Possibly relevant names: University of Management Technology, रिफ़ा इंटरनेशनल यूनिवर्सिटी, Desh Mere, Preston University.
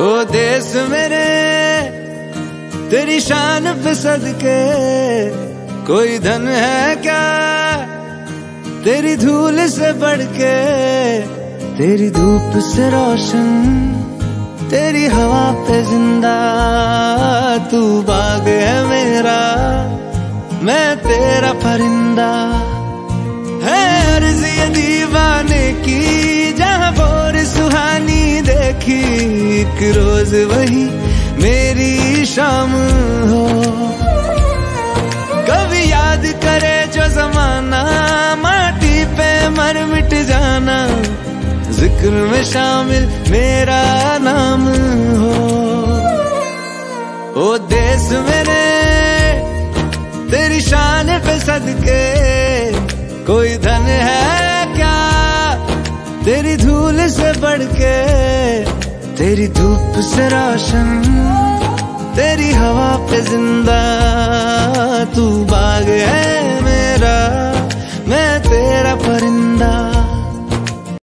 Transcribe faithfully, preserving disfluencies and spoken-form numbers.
ओ देश मेरे तेरी शान पे सदके, कोई धन है क्या तेरी धूल से बढ़ के। तेरी धूप से रोशन, तेरी हवा पे जिंदा, तू बाग है मेरा, मैं तेरा परिंदा। है अर्ज़ ये दीवाने की जहाँ भोर सुहानी देखी, एक रोज वही मेरी शाम हो। कभी याद करे जो जमाना, माटी पे मर मिट जाना, जिक्र में शामिल मेरा नाम हो। ओ देश मेरे तेरी शान पे सदके, कोई धन है क्या तेरी धूल से बढ़ के। तेरी धूप से रोशन, तेरी हवा पे जिंदा, तू बाग है मेरा।